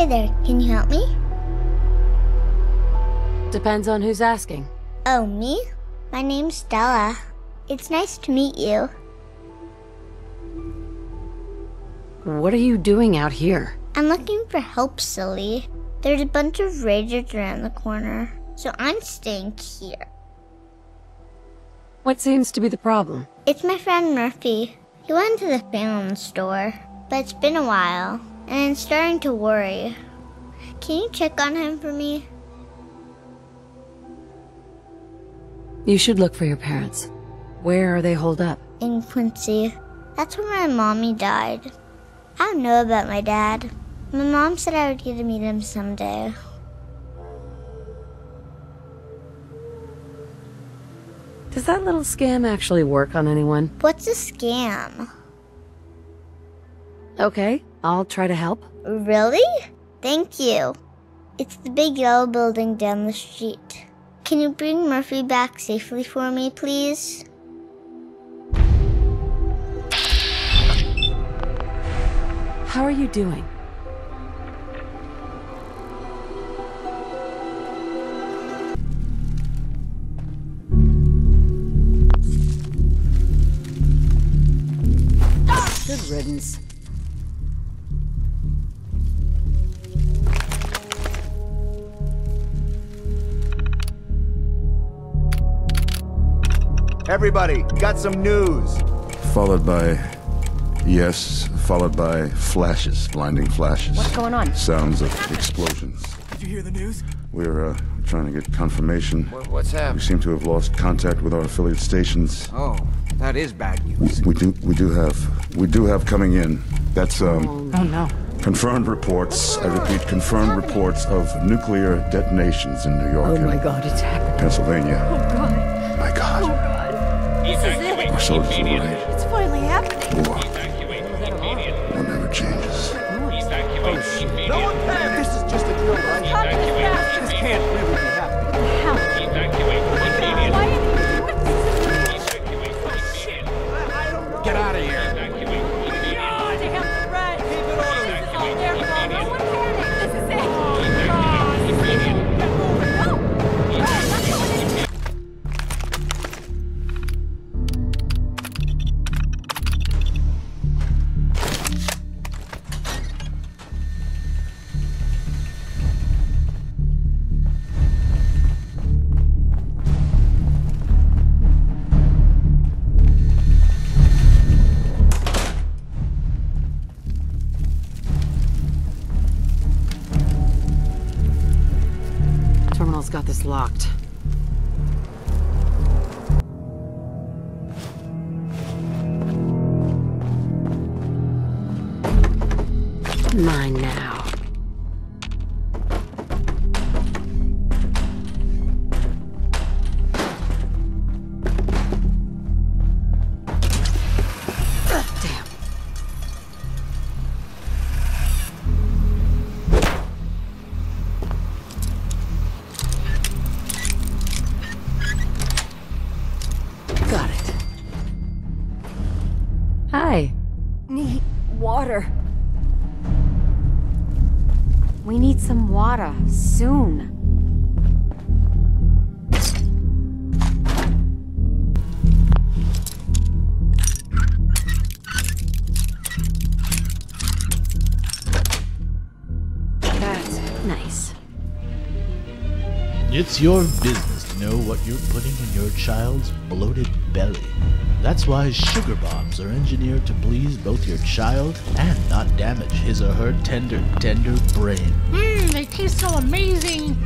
Hey there, can you help me? Depends on who's asking. Oh, me? My name's Stella. It's nice to meet you. What are you doing out here? I'm looking for help, silly. There's a bunch of ragers around the corner, so I'm staying here. What seems to be the problem? It's my friend Murphy. He went to the Fallon's store, but it's been a while, and I'm starting to worry. Can you check on him for me? You should look for your parents. Where are they holed up? In Quincy. That's where my mommy died. I don't know about my dad. My mom said I would get to meet him someday. Does that little scam actually work on anyone? What's a scam? Okay, I'll try to help. Really? Thank you. It's the big yellow building down the street. Can you bring Murphy back safely for me, please? How are you doing? Good riddance. Everybody, got some news. Followed by yes, followed by flashes, blinding flashes. What's going on? Sounds of explosions. Did you hear the news? We're trying to get confirmation. What's happened? We seem to have lost contact with our affiliate stations. Oh, that is bad news. We do have coming in. That's oh no. Confirmed reports, I repeat, confirmed reports of nuclear detonations in New York. Oh my God, it's happening. Pennsylvania. Oh God. My God. Oh God. Evacuate immediately. It's finally happening. War. Evacuate immediately. War never changes. Evacuate immediately. No one can. This is just a drill. Evacuate. This can't really be happening. How? Evacuate immediately. Why? Evacuate immediately. I don't know. Get out of here. Evacuate immediately. God, they have to run. Keep it on. This is all there for all. No one panic. This is it. Got this locked. Mine now. We need some water, soon. That's nice. It's your business to know what you're putting in your child's bloated belly. That's why sugar bombs are engineered to please both your child and not damage his or her tender brain. Mmm, they taste so amazing!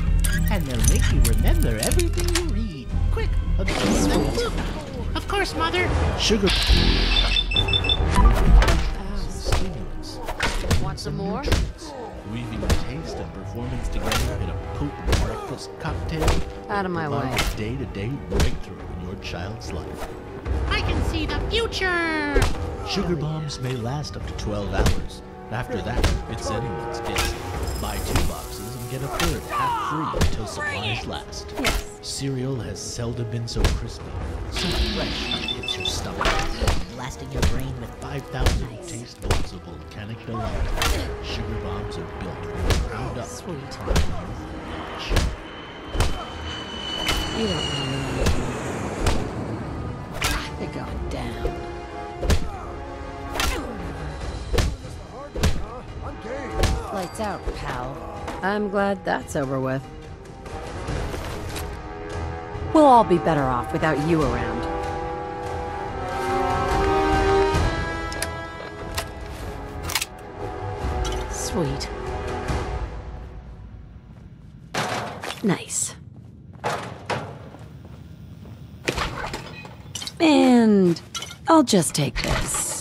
And they'll make you remember everything you read. Quick, absorb them. Look. Of course, Mother. Sugar. Stimulants. Want some more? Weaving taste and performance together in a potent breakfast cocktail. Out of my way. Day-to-day breakthrough in your child's life. I can see the future! Sugar bombs may last up to 12 hours. After that, it's anyone's guess. Buy 2 boxes and get a third half free until supplies last. Yes. Cereal has seldom been so crispy, so fresh it hits your stomach, blasting your brain with 5,000 taste buds of volcanic delight. Sugar bombs are built from ground up to prime you. You don't know. They're going down. Lights out, pal. I'm glad that's over with. We'll all be better off without you around. Sweet. Nice. And I'll just take this.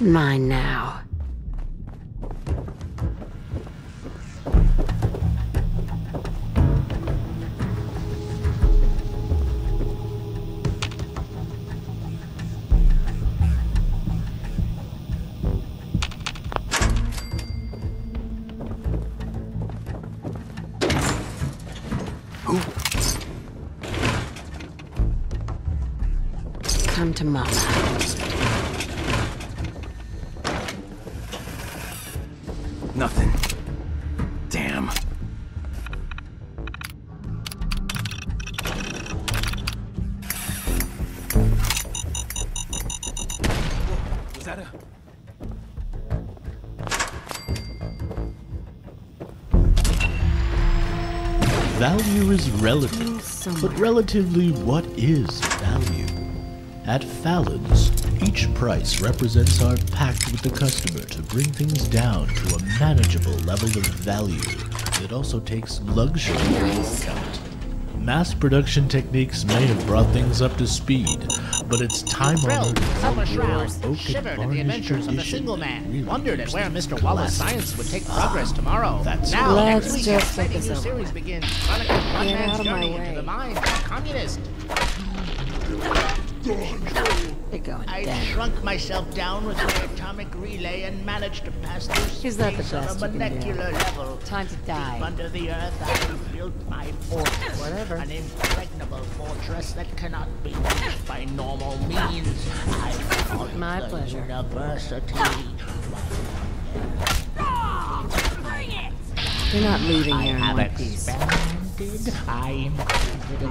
Mine now. To mama. Nothing. Damn. Was that Value is relative, but relatively what is value? At Fallon's, each price represents our pact with the customer to bring things down to a manageable level of value. It also takes luxury into account. Mass production techniques may have brought things up to speed, but it's time-honored shivered at the adventures of the single man, wondered at where Mr. Wallace's science would take progress tomorrow. Now, next week, a exciting new series begins, chronicling one man's journey into the mind of a communist. I shrunk myself down with my atomic relay and managed to pass through space on a molecular level. Time to die. Deep under the earth, I built my fort, an impregnable fortress that cannot be reached by normal means. I fought my pleasure. University. Bring it! You're not leaving here in one piece. I am the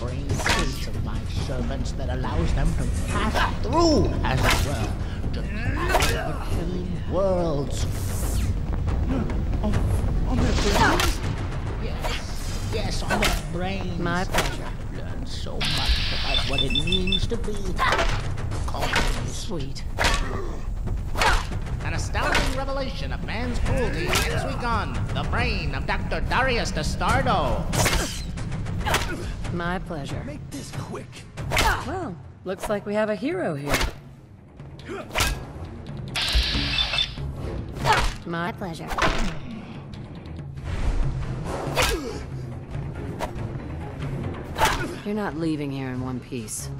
brain state of my servants that allows them to pass through, as it were, to the killing worlds. Yes, on their brains. My pleasure. I've learned so much about what it means to be sweet. An astounding revelation of man's cruelty next week on The Brain of Dr. Darius Dastardo. My pleasure. Make this quick. Well, looks like we have a hero here. My pleasure. You're not leaving here in one piece.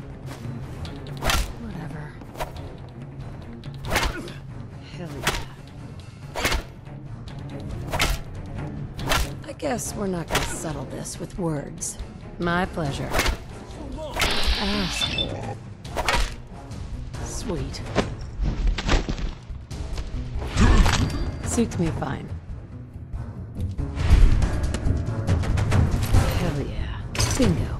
I guess we're not gonna settle this with words. My pleasure. Asshole. Sweet. Suits me fine. Hell yeah. Bingo.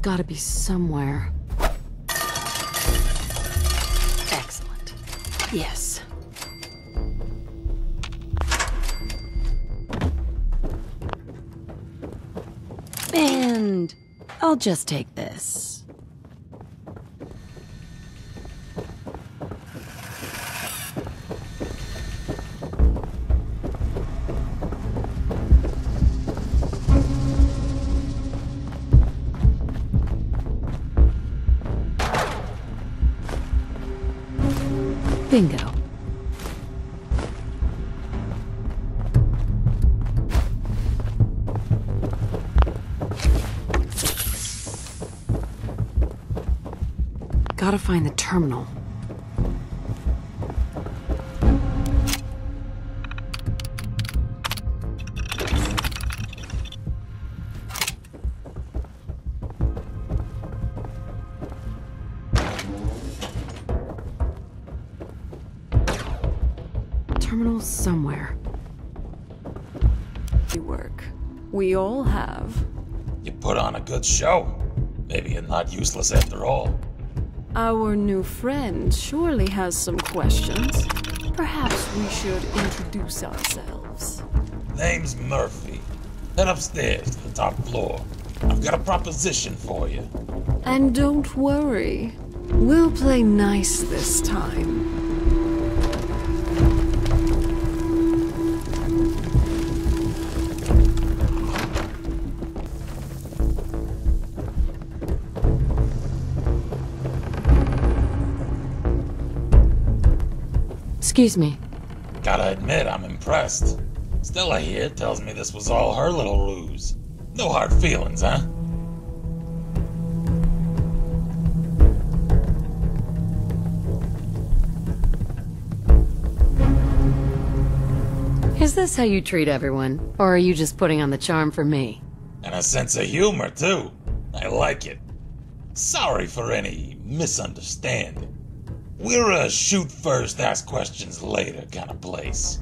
Gotta be somewhere. Excellent. Yes. And I'll just take this. Bingo. Gotta find the terminal. Terminal somewhere. We work. We all have. You put on a good show. Maybe you're not useless after all. Our new friend surely has some questions. Perhaps we should introduce ourselves. Name's Murphy. Head upstairs to the top floor. I've got a proposition for you. And don't worry. We'll play nice this time. Excuse me. Gotta admit, I'm impressed. Stella here tells me this was all her little ruse. No hard feelings, huh? Is this how you treat everyone? Or are you just putting on the charm for me? And a sense of humor, too. I like it. Sorry for any misunderstanding. We're a shoot first, ask questions later kind of place.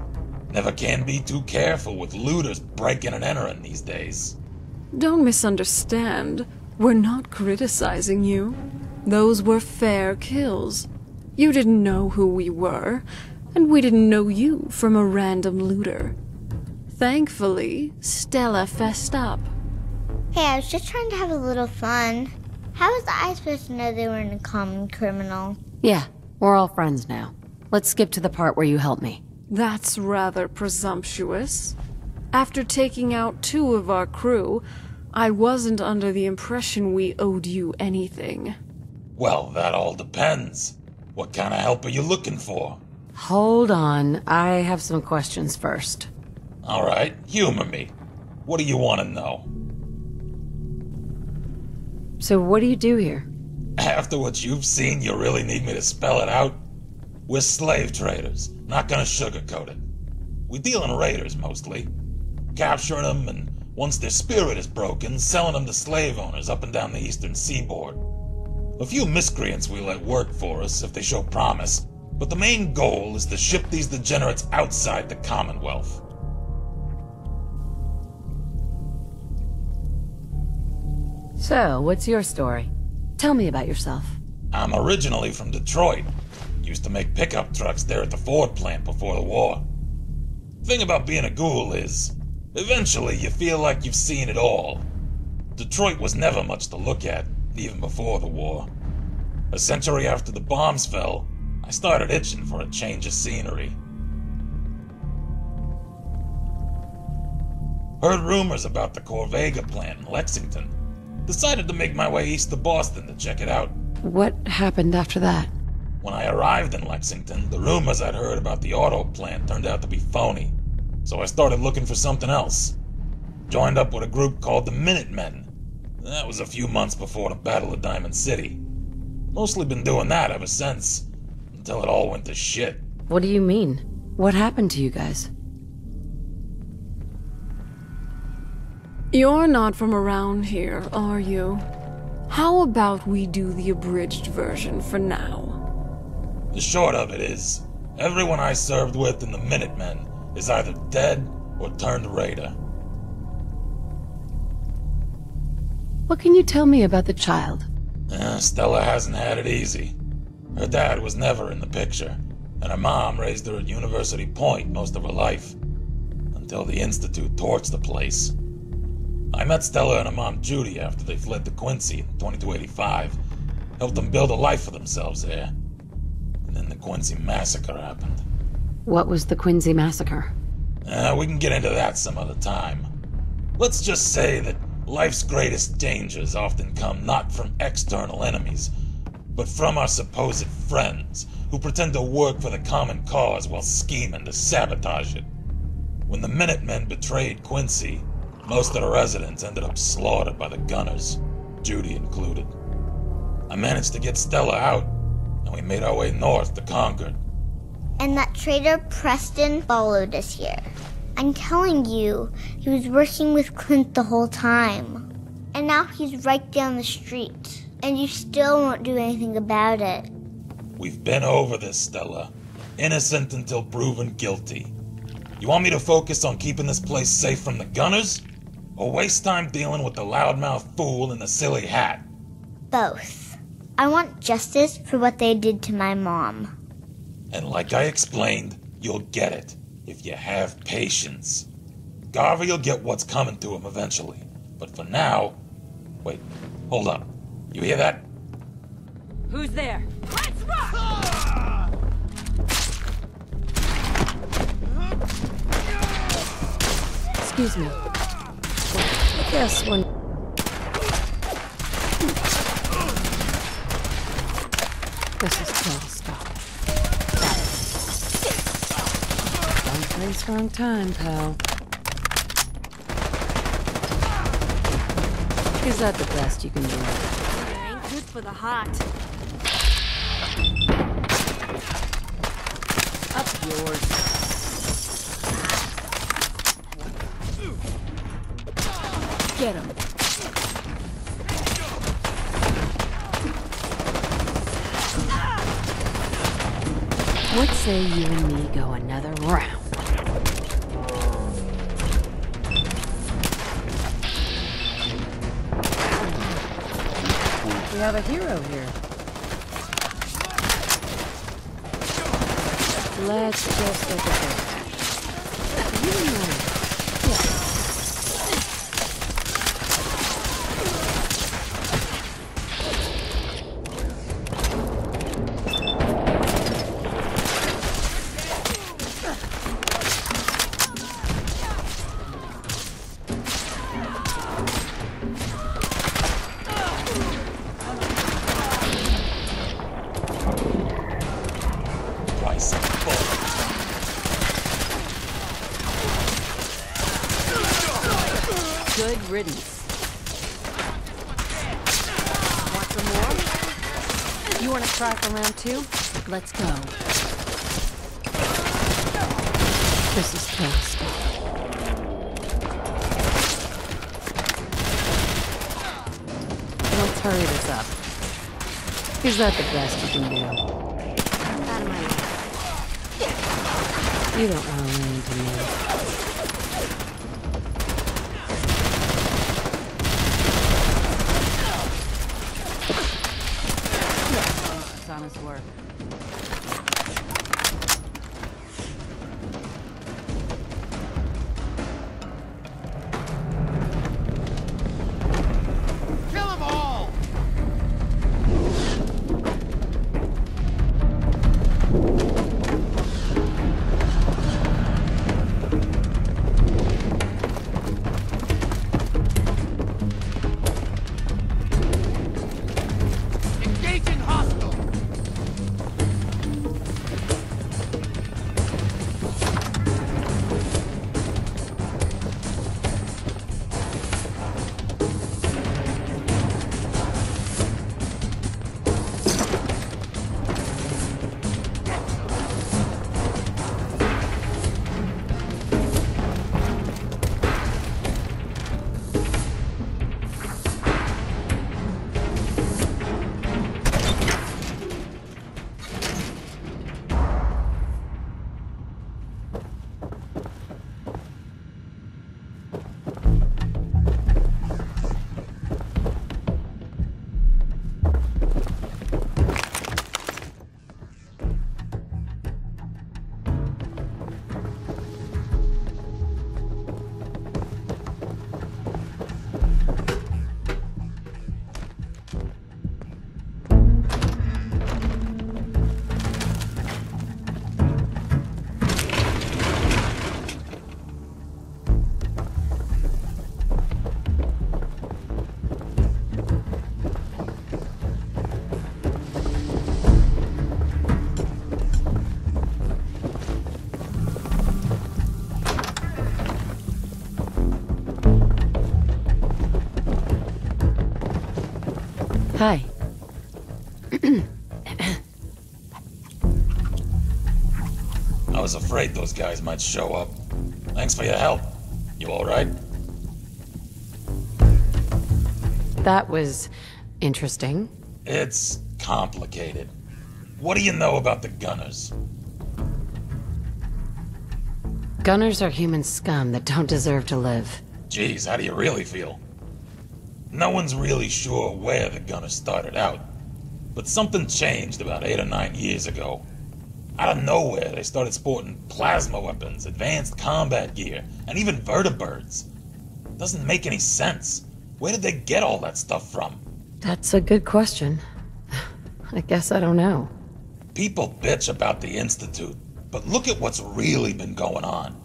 Never can be too careful with looters breaking and entering these days. Don't misunderstand. We're not criticizing you. Those were fair kills. You didn't know who we were, and we didn't know you from a random looter. Thankfully, Stella fessed up. Hey, I was just trying to have a little fun. How was I supposed to know they weren't a common criminal? Yeah. We're all friends now. Let's skip to the part where you help me. That's rather presumptuous. After taking out two of our crew, I wasn't under the impression we owed you anything. Well, that all depends. What kind of help are you looking for? Hold on. I have some questions first. All right. Humor me. What do you want to know? So what do you do here? After what you've seen, you really need me to spell it out? We're slave traders, not gonna sugarcoat it. We deal in raiders, mostly. Capturing them, and once their spirit is broken, selling them to slave owners up and down the Eastern seaboard. A few miscreants we let work for us if they show promise, but the main goal is to ship these degenerates outside the Commonwealth. So, what's your story? Tell me about yourself. I'm originally from Detroit. Used to make pickup trucks there at the Ford plant before the war. Thing about being a ghoul is, eventually you feel like you've seen it all. Detroit was never much to look at, even before the war. A century after the bombs fell, I started itching for a change of scenery. Heard rumors about the Corvega plant in Lexington. Decided to make my way east to Boston to check it out. What happened after that? When I arrived in Lexington, the rumors I'd heard about the auto plant turned out to be phony. So I started looking for something else. Joined up with a group called the Minutemen. That was a few months before the Battle of Diamond City. Mostly been doing that ever since, until it all went to shit. What do you mean? What happened to you guys? You're not from around here, are you? How about we do the abridged version for now? The short of it is, everyone I served with in the Minutemen is either dead or turned raider. What can you tell me about the child? Stella hasn't had it easy. Her dad was never in the picture, and her mom raised her at University Point most of her life, until the Institute torched the place. I met Stella and her mom Judy after they fled to Quincy in 2285. Helped them build a life for themselves there. And then the Quincy Massacre happened. What was the Quincy Massacre? We can get into that some other time. Let's just say that life's greatest dangers often come not from external enemies, but from our supposed friends who pretend to work for the common cause while scheming to sabotage it. When the Minutemen betrayed Quincy, most of the residents ended up slaughtered by the Gunners, Judy included. I managed to get Stella out, and we made our way north to Concord. And that traitor Preston followed us here. I'm telling you, he was working with Clint the whole time. And now he's right down the street, and you still won't do anything about it. We've been over this, Stella. Innocent until proven guilty. You want me to focus on keeping this place safe from the Gunners, or waste time dealing with the loudmouth fool in the silly hat? Both. I want justice for what they did to my mom. And like I explained, you'll get it if you have patience. Garvey will get what's coming to him eventually, but for now... Wait, hold up. You hear that? Who's there? Let's rock! Ah! Excuse me. Yes, one. This is total stop. Wrong place, wrong time, pal. Is that the best you can do? It ain't good for the heart. Up yours. Get him. What say you and me go another round? We have a hero here. Let's just look at this. You and I. Let's go. This is close. Let's hurry this up. Is that the best you can do? Out of my way. You don't want to lean to me. It's honest work. Hi. I was afraid those guys might show up. Thanks for your help. You all right? That was interesting. It's complicated. What do you know about the Gunners? Gunners are human scum that don't deserve to live. Jeez, how do you really feel? No one's really sure where the Gunners started out, but something changed about 8 or 9 years ago. Out of nowhere, they started sporting plasma weapons, advanced combat gear, and even vertibirds. Doesn't make any sense. Where did they get all that stuff from? That's a good question. I guess I don't know. People bitch about the Institute, but look at what's really been going on.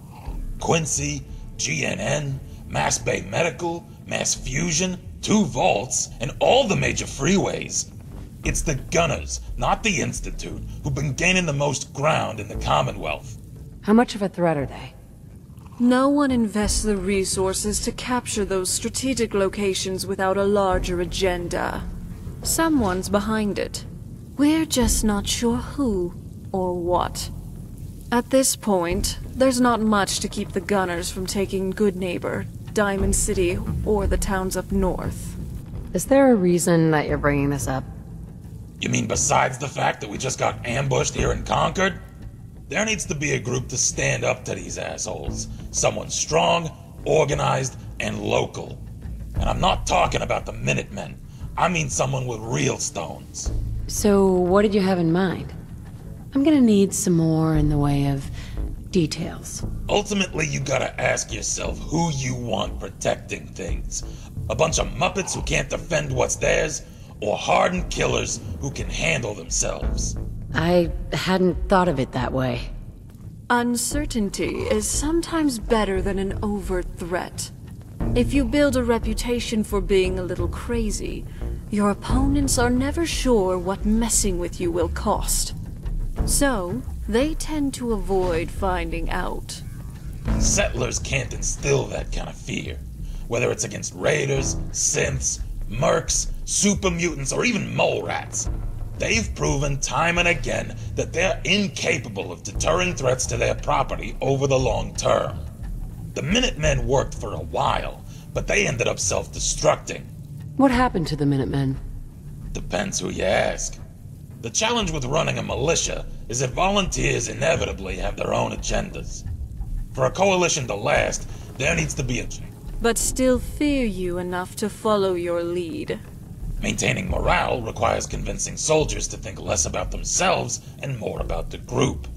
Quincy, GNN, Mass Bay Medical, Mass Fusion, 2 vaults, and all the major freeways. It's the Gunners, not the Institute, who've been gaining the most ground in the Commonwealth. How much of a threat are they? No one invests the resources to capture those strategic locations without a larger agenda. Someone's behind it. We're just not sure who or what. At this point, there's not much to keep the Gunners from taking Good Neighbor, Diamond City, or the towns up north. Is there a reason that you're bringing this up? You mean besides the fact that we just got ambushed here in Concord? There needs to be a group to stand up to these assholes. Someone strong, organized, and local. And I'm not talking about the Minutemen. I mean someone with real stones. So what did you have in mind? I'm gonna need some more in the way of details. Ultimately, you gotta ask yourself who you want protecting things. A bunch of Muppets who can't defend what's theirs, or hardened killers who can handle themselves. I hadn't thought of it that way. Uncertainty is sometimes better than an overt threat. If you build a reputation for being a little crazy, your opponents are never sure what messing with you will cost. So, they tend to avoid finding out. Settlers can't instill that kind of fear, whether it's against raiders, synths, mercs, super mutants, or even mole rats. They've proven time and again that they're incapable of deterring threats to their property over the long term. The Minutemen worked for a while, but they ended up self-destructing. What happened to the Minutemen? Depends who you ask. The challenge with running a militia is that volunteers inevitably have their own agendas. For a coalition to last, there needs to be a change. But still fear you enough to follow your lead. Maintaining morale requires convincing soldiers to think less about themselves and more about the group.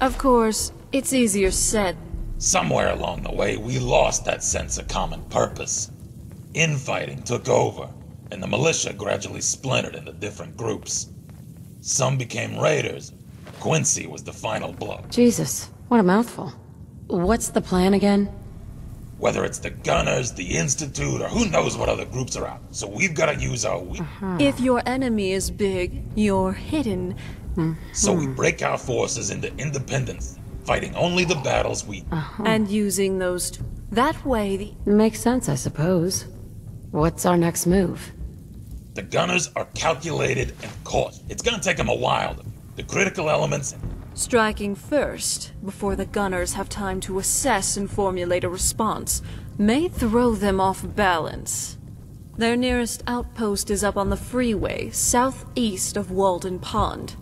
Of course, it's easier said. Somewhere along the way, we lost that sense of common purpose. Infighting took over, and the militia gradually splintered into different groups. Some became raiders. Quincy was the final blow. Jesus, what a mouthful. What's the plan again? Whether it's the Gunners, the Institute, or who knows what other groups are out. So we've got to use our If your enemy is big, you're hidden. So we break our forces into independence, fighting only the battles we... And using those two. That way Makes sense, I suppose. What's our next move? The Gunners are calculated and caught. It's gonna take them a while. The critical elements... Striking first, before the Gunners have time to assess and formulate a response, may throw them off balance. Their nearest outpost is up on the freeway, southeast of Walden Pond.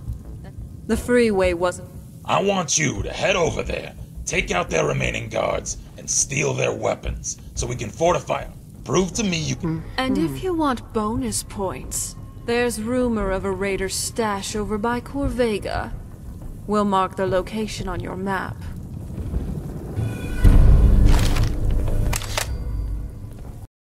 The freeway was... I want you to head over there, take out their remaining guards, and steal their weapons, so we can fortify them. Prove to me you can... And if you want bonus points, there's rumor of a raider stash over by Corvega. We'll mark the location on your map.